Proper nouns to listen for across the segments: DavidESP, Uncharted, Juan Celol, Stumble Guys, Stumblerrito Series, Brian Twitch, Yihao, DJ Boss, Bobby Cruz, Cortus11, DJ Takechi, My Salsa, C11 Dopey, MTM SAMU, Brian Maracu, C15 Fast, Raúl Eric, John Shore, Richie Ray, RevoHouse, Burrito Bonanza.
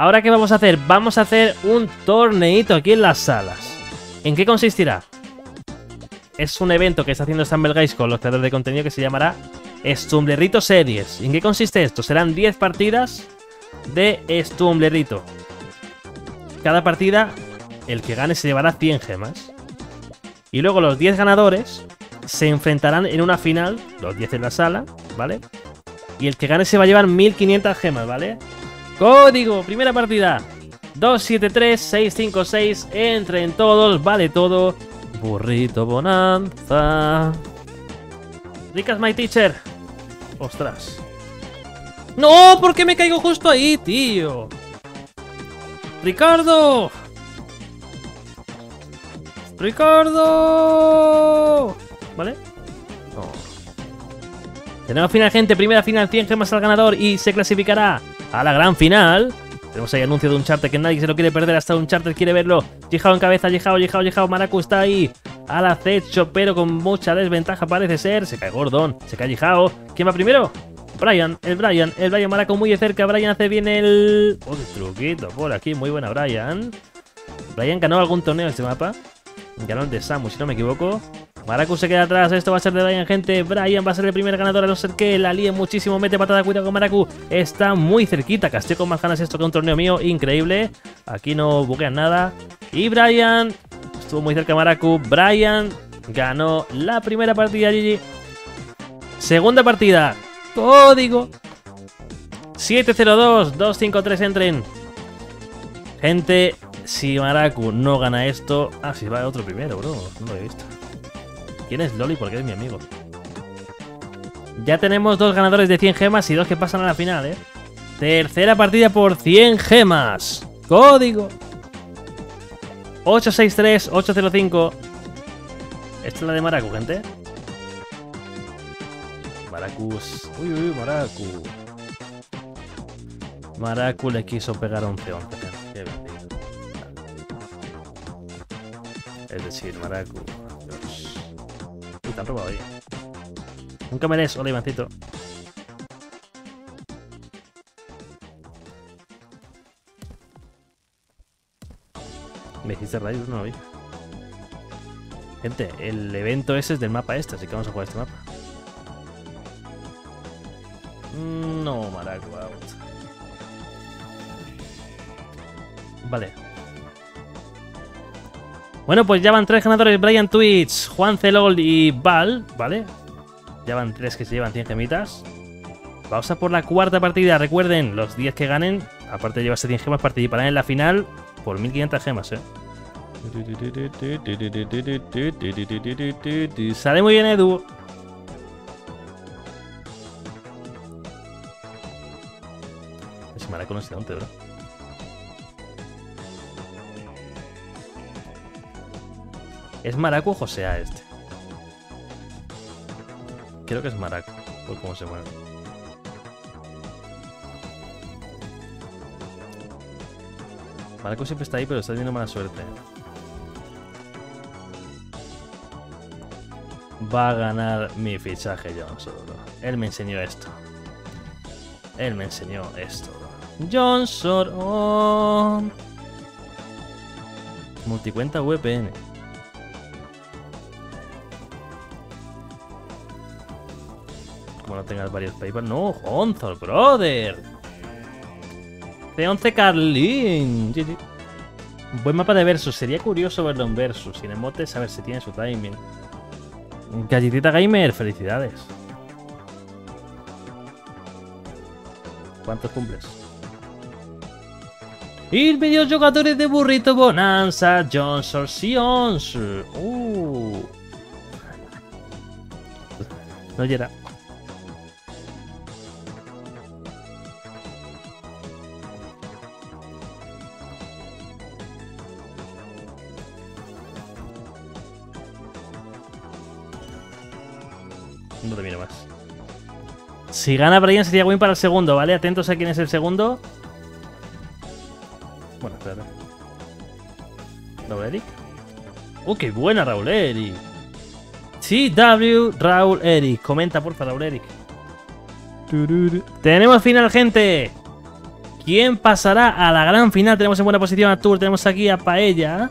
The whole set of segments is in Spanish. Ahora, ¿qué vamos a hacer? Vamos a hacer un torneito aquí en las salas. ¿En qué consistirá? Es un evento que está haciendo Stumble Guys con los creadores de contenido que se llamará Stumblerrito Series. ¿En qué consiste esto? Serán 10 partidas de Stumblerrito. Cada partida, el que gane se llevará 100 gemas. Y luego los 10 ganadores se enfrentarán en una final, los 10 en la sala, ¿vale? Y el que gane se va a llevar 1500 gemas, ¿vale? Código, primera partida, 273656, entren todos, vale todo. Burrito Bonanza. Ricas my teacher. Ostras. ¡No! ¿Por qué me caigo justo ahí, tío? ¡Ricardo! ¡Ricardo! ¿Vale? No. Tenemos final, gente. Primera final, 100 gemas al ganador y se clasificará a la gran final. Tenemos ahí anuncio de Uncharted que nadie se lo quiere perder, hasta Uncharted quiere verlo. Yihao en cabeza, Yihao. Maracu está ahí al acecho, pero con mucha desventaja parece ser. Se cae Gordon, se cae Yihao. ¿Quién va primero? Brian Maracu muy de cerca. Brian hace bien el... Oh, qué truquito por aquí, muy buena Brian. Brian ganó algún torneo en este mapa. Ganó el de Samu, si no me equivoco. Maracu se queda atrás, esto va a ser de Brian, gente. Brian va a ser el primer ganador, a no ser que la líe muchísimo. Mete patada, cuidado con Maracu. Está muy cerquita, casté con más ganas esto que un torneo mío. Increíble, aquí no buguean nada. Y Brian, estuvo muy cerca Maracu. Brian ganó la primera partida, GG. Segunda partida, código 702253, entren. Gente, si Maracu no gana esto... Ah, si va otro primero, bro. No lo he visto. ¿Quién es Loli? Porque es mi amigo. Ya tenemos 2 ganadores de 100 gemas y 2 que pasan a la final, ¿eh? Tercera partida por 100 gemas. Código 863805. Esta es la de Maracu, gente. Maracus. Uy, uy, Maracu. Maracu le quiso pegar 11-11. Qué bien. Es decir, Maracu. Dios. Uy, te han robado ahí. Nunca me des. Hola, Ivancito. Me hiciste rayo, no lo vi. Gente, el evento ese es del mapa este, así que vamos a jugar este mapa. No, Maracu, vamos. Vale. Bueno, pues ya van 3 ganadores, Brian Twitch, Juan Celol y Val, ¿vale? Ya van 3 que se llevan 100 gemitas. Vamos a por la cuarta partida, recuerden, los 10 que ganen, aparte de llevarse 100 gemas, participarán en la final por 1500 gemas, ¿eh? Sale muy bien, Edu. Ese Maracu no sé dónde, bro. ¿Es Maracu o José A este? Creo que es Maracu, por cómo se mueve. Maracu siempre está ahí, pero está teniendo mala suerte. Va a ganar mi fichaje Jones, bro. Él me enseñó esto. Johnson. Oh. Multicuenta VPN. No tengas varios PayPal. No, Gonzol, brother. C11 Carlin. GG. Buen mapa de Versus. Sería curioso verlo en Versus. Sin emotes, a ver si tiene su timing. Galletita Gamer, felicidades. ¿Cuántos cumples? Y videojugadores de Burrito Bonanza. Johnson, Sions. No llega. No te miro más. Si gana Brian sería win para el segundo, ¿vale? Atentos a quién es el segundo. Bueno, espérate. ¿Raúl Eric? ¡Oh, qué buena Raúl Eric! CW Raúl Eric. Comenta, porfa, Raúl Eric. Tenemos final, gente. ¿Quién pasará a la gran final? Tenemos en buena posición a Tour, tenemos aquí a Paella.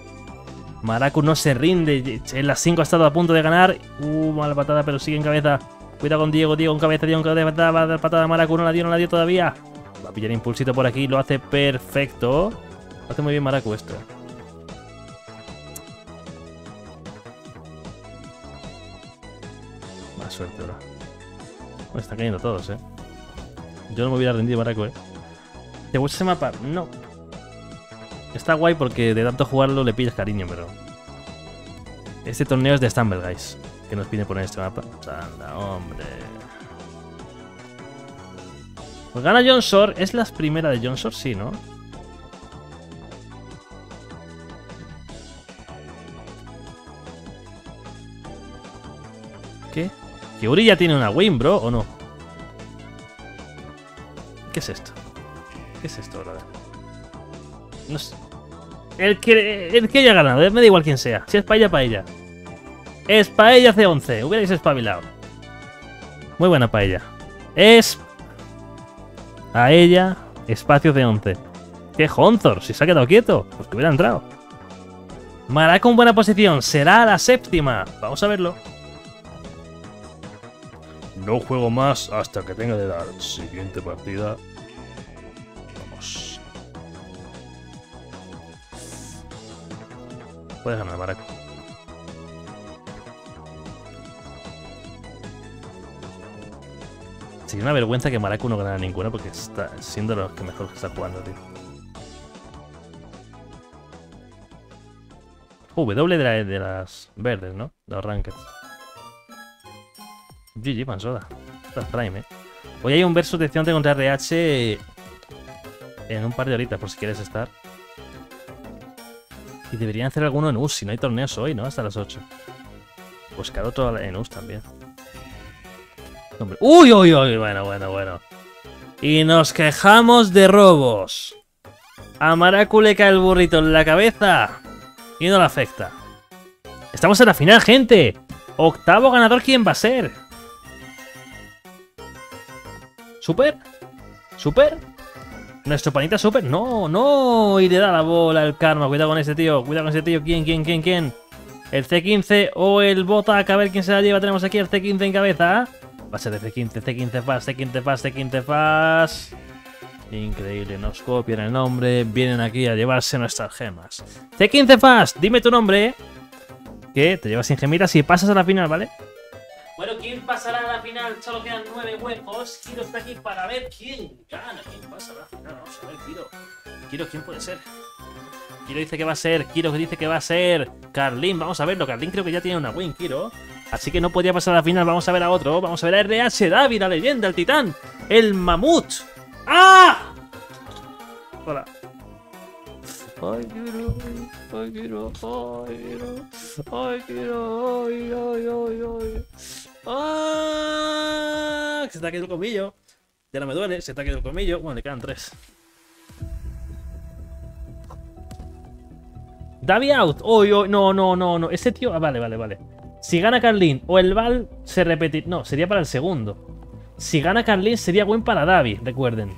Maracu no se rinde, en las 5 ha estado a punto de ganar. Mala patada, pero sigue en cabeza. Cuidado con Diego, Diego en cabeza, Diego en cabeza, va a dar patada, Maracu no la dio todavía. Va a pillar impulsito por aquí, lo hace perfecto. Lo hace muy bien Maracu esto. Más suerte ahora. Bueno, están cayendo todos, eh. Yo no me hubiera rendido Maracu, eh. ¿Te gusta ese mapa? No. Está guay porque de tanto jugarlo le pillas cariño, pero... Este torneo es de Stumble Guys, que nos pide poner este mapa. ¡Anda, hombre! Pues gana John Shore. ¿Es la primera de John Shore? Sí, ¿no? ¿Qué? ¿Que Uri ya tiene una win, bro? ¿O no? ¿Qué es esto? ¿Qué es esto, brother? No sé. El que haya ganado, me da igual quién sea. Si es Paella, Paella. Es Paella C11. Hubierais espabilado. Muy buena Paella. Es... A ella, espacio C11. ¡Qué Honzor! Si se ha quedado quieto. Pues que hubiera entrado. Maracu en buena posición. Será la séptima. Vamos a verlo. No juego más hasta que tenga de dar. Siguiente partida. Puedes ganar, Maracu. Sería una vergüenza que Maracu no ganara ninguna porque está siendo los que mejor está jugando, tío. W de las verdes, ¿no? Los rankers. GG, Pansoda. Estás prime, eh. Hoy hay un versus de C11 contra RH en un par de horitas, por si quieres estar. Y deberían hacer alguno en US, si no hay torneos hoy, ¿no? Hasta las 8. Buscar otro en US también. Hombre. ¡Uy, uy, uy! Bueno, bueno, bueno. Y nos quejamos de robos. A Maracu le cae el burrito en la cabeza. Y no le afecta. Estamos en la final, gente. Octavo ganador, ¿quién va a ser? ¿Super? ¿Super? ¿Nuestro panita Super? ¡No! ¡No! Y le da la bola al karma. Cuidado con este tío. Cuidado con este tío. ¿Quién? ¿Quién? ¿Quién? ¿Quién? ¿El C15 o el Botac? A ver quién se la lleva. Tenemos aquí el C15 en cabeza. Va a ser el C15. C15 Fast. C15 Fast. C15 Fast. Increíble. Nos copian el nombre. Vienen aquí a llevarse nuestras gemas. C15 Fast. Dime tu nombre. Que te llevas sin gemitas y pasas a la final, ¿vale? Bueno, ¿quién pasará a la final? Solo quedan 9 huecos. Kiro está aquí para ver quién gana. ¿Quién pasa a la final? Vamos a ver, Kiro. Kiro, ¿quién puede ser? Kiro dice que va a ser. Kiro dice que va a ser. Carlín, vamos a verlo. Carlín creo que ya tiene una win, Kiro. Así que no podía pasar a la final. Vamos a ver a otro. Vamos a ver a RH, David, la leyenda, el titán. El mamut. ¡Ah! Hola. Ay, Kiro, ay, Kiro, ay, Kiro, ay, Kiro, ay, ay, ay, ay. ¡Ah! Se te ha quedado el colmillo. Ya no me duele, se te ha quedado el colmillo. Bueno, le quedan 3. Davi out. Uy, oh, oh, no, no, no, no. Ese tío. Ah, vale, vale, vale. Si gana Carlín o el Val, se repete. No, sería para el segundo. Si gana Carlín, sería win para Davi, recuerden.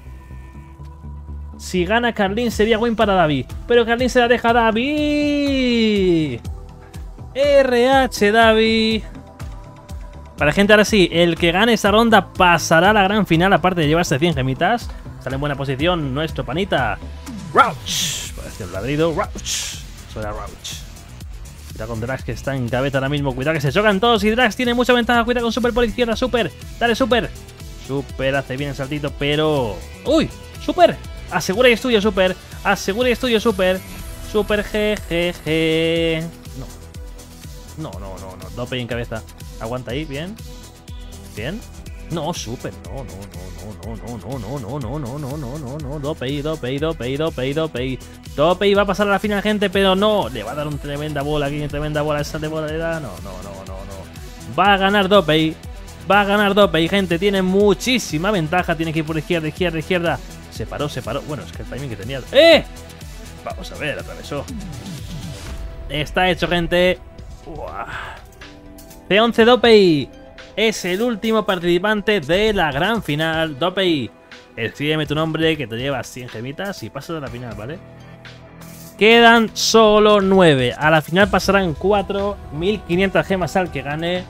Si gana Carlín sería win para David. Pero Carlín se la deja a David. RH David. Para gente, ahora sí. El que gane esta ronda pasará a la gran final. Aparte de llevarse 100 gemitas. Sale en buena posición nuestro panita. Rauch. Parece un ladrido. Rauch. Suena Rauch. Cuidado con Drax que está en cabeza ahora mismo. Cuidado que se chocan todos. Y Drax tiene mucha ventaja. Cuidado con Super por izquierda. Super. Dale Super. Super hace bien el saltito. Pero... ¡Uy! Super. Asegura y estudio Super. Asegura y estudio Super. Super GGG. No. No, no, no, no. Dopey en cabeza. Aguanta ahí, bien. Bien. No, Super. No, no, no, no, no, no, no, no, no, no, no, no, no. Dopey, Dopey, Dopey, Dopey, Dopey. Dopey va a pasar a la final, gente, pero no. Le va a dar una tremenda bola aquí, tremenda bola. Esa de bola le da. No, no, no, no, no. Va a ganar Dopey. Va a ganar Dopey, gente. Tiene muchísima ventaja. Tiene que ir por izquierda, izquierda, izquierda. Se paró, se paró. Bueno, es que el timing que tenía... ¡Eh! Vamos a ver, atravesó. Está hecho, gente. Uah. C11 Dopey es el último participante de la gran final. Dopey Escríbeme tu nombre que te llevas 100 gemitas y pasas a la final, ¿vale? Quedan solo 9. A la final pasarán 4. 1500 gemas al que gane.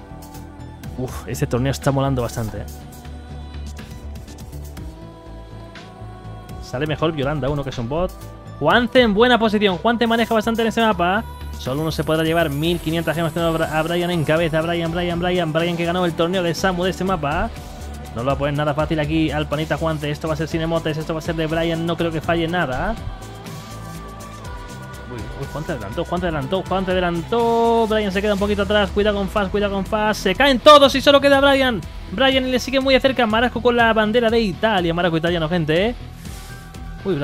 Uf, este torneo está molando bastante, ¿eh? Sale mejor Yolanda, uno que es un bot. Juanse en buena posición. Juanse maneja bastante en ese mapa. Solo uno se podrá llevar 1500 gemas. Tengo a Brian en cabeza. Brian que ganó el torneo de Samu de este mapa. No lo va a poner nada fácil aquí al panita Juanse. Esto va a ser sin emotes. Esto va a ser de Brian. No creo que falle nada. Uy, Juanse adelantó. Brian se queda un poquito atrás. Cuidado con Fast. Se caen todos y solo queda Brian. Brian le sigue muy de cerca. Marasco con la bandera de Italia. Marasco italiano, gente, ¿eh? Uy,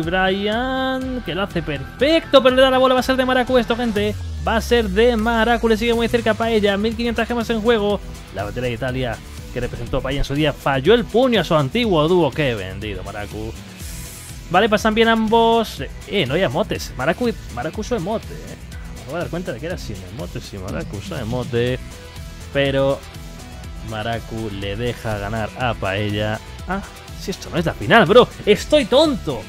Brian, que lo hace perfecto, pero le da la bola, va a ser de Maracu esto, gente. Va a ser de Maracu, le sigue muy cerca Paella, 1500 gemas en juego. La bandera de Italia que representó Paella en su día, falló el puño a su antiguo dúo, qué vendido Maracu. Vale, pasan bien ambos. No hay emotes, Maracu usó emote, eh. Me voy a dar cuenta de que era sin emote, sí, Maracu usó emote. Pero Maracu le deja ganar a Paella. Si esto no es la final, bro. Estoy tonto,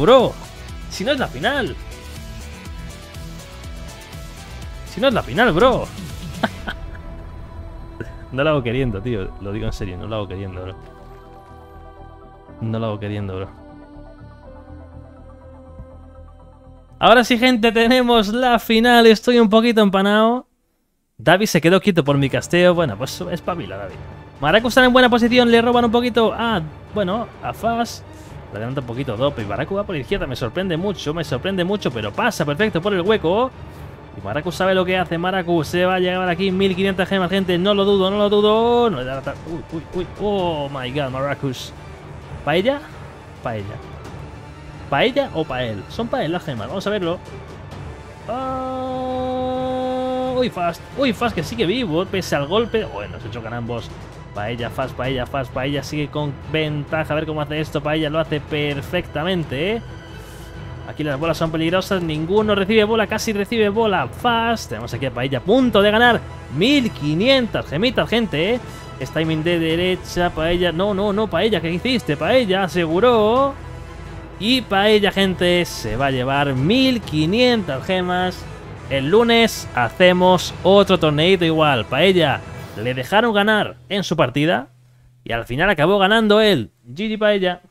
bro. Si no es la final. Bro. No lo hago queriendo, tío. Lo digo en serio, no lo hago queriendo, bro. Ahora sí, gente, tenemos la final. Estoy un poquito empanado. David se quedó quieto por mi casteo. Bueno, pues espabila, David. Maracu está en buena posición, le roban un poquito a Faz. Le adelanta un poquito Dope y Maracu va por la izquierda, me sorprende mucho, pero pasa perfecto por el hueco. Y Maracu sabe lo que hace, Maracu se va a llegar aquí, 1500 gemas, gente, no lo dudo. No le da la tarta. Uy, oh my god, Maracus. ¿Paella o Pael? Son Pael las gemas, vamos a verlo. Uy, Fast que sigue vivo, pese al golpe. Bueno, se chocan ambos. Paella sigue con ventaja. A ver cómo hace esto. Paella lo hace perfectamente, ¿eh? Aquí las bolas son peligrosas. Ninguno recibe bola. Casi recibe bola. Fast. Tenemos aquí a Paella. Punto de ganar. 1500 gemitas, gente, ¿eh? Es timing de derecha. Paella. No, Paella. ¿Qué hiciste? Paella aseguró. Y Paella, gente, se va a llevar 1500 gemas. El lunes hacemos otro torneito igual. Paella le dejaron ganar en su partida y al final acabó ganando él. GG Paella.